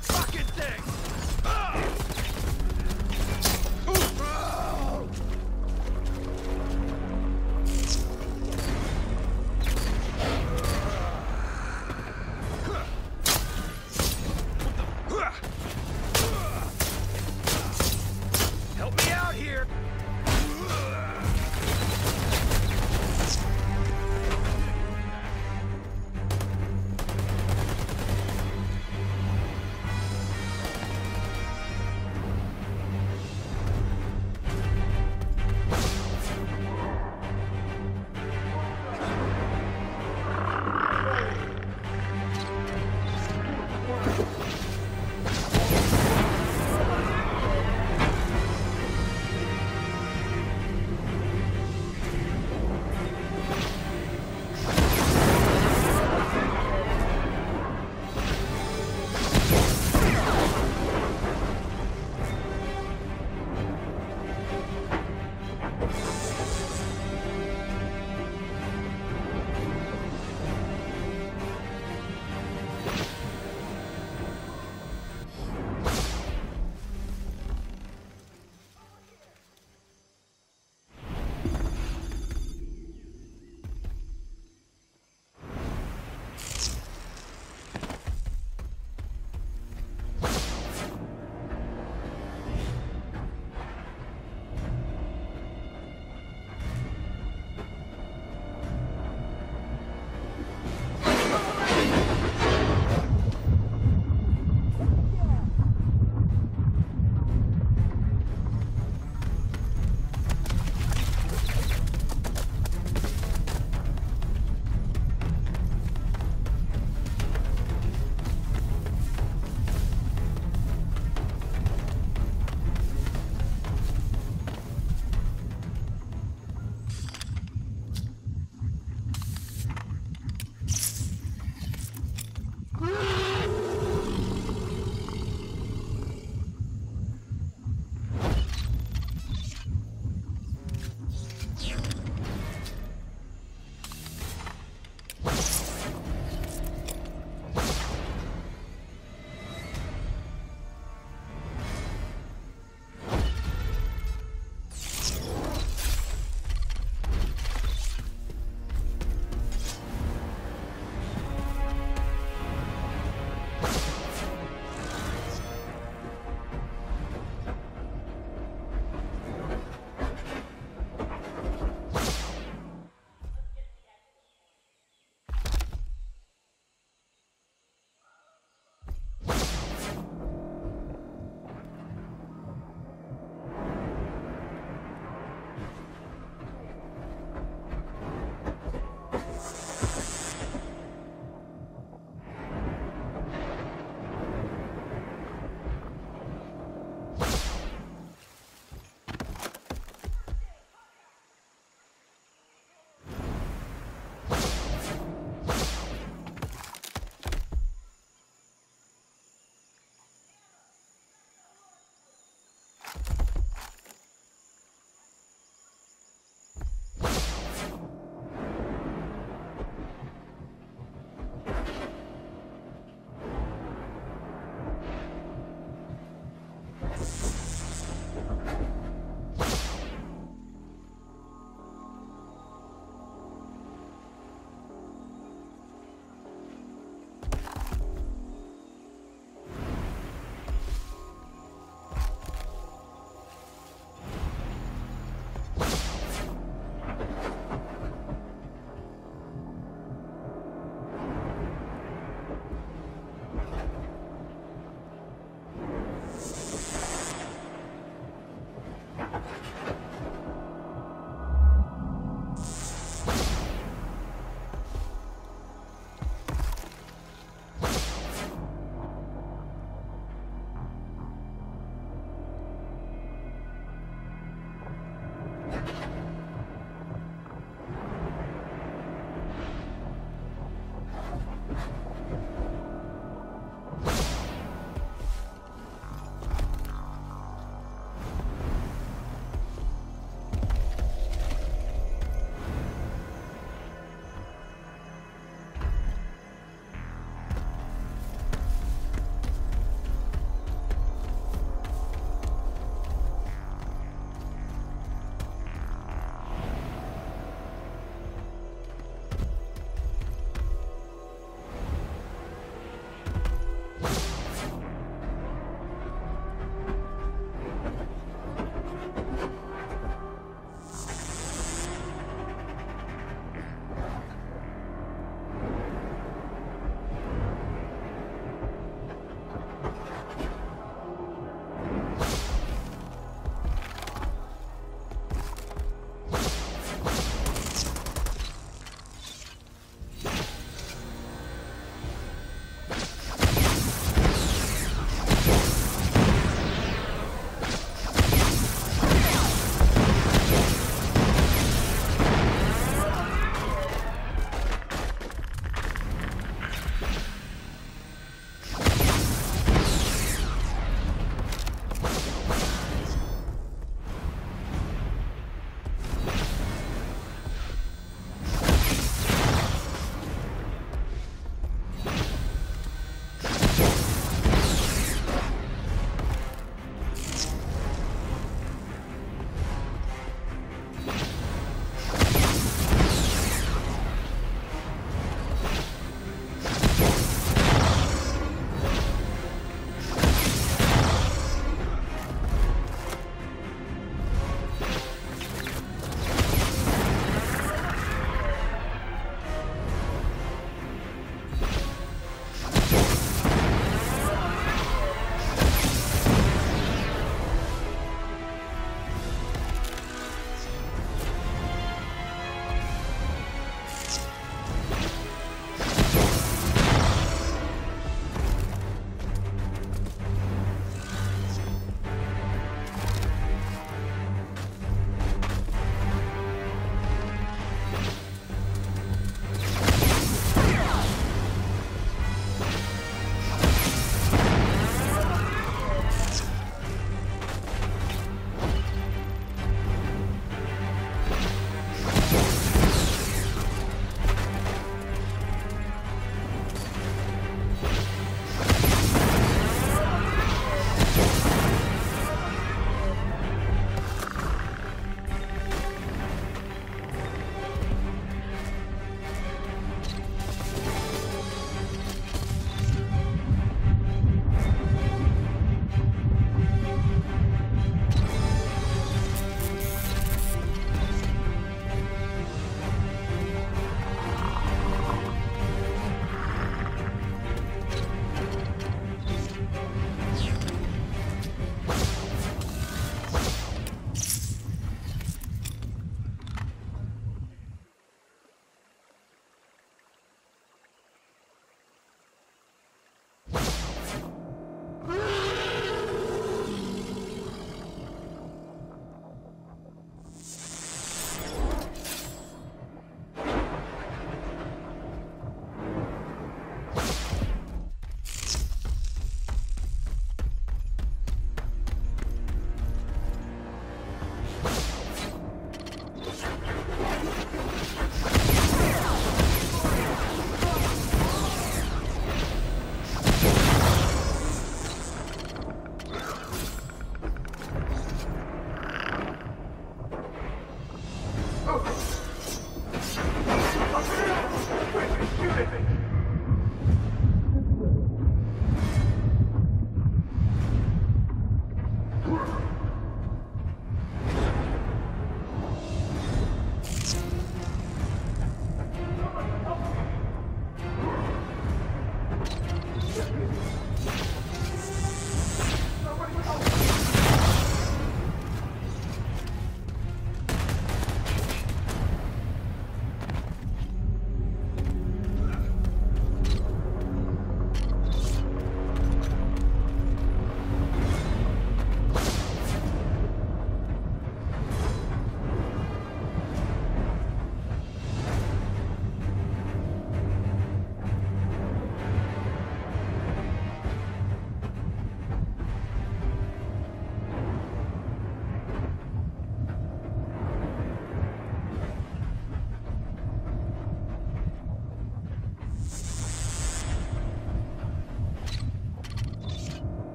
that fucking thing!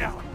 out.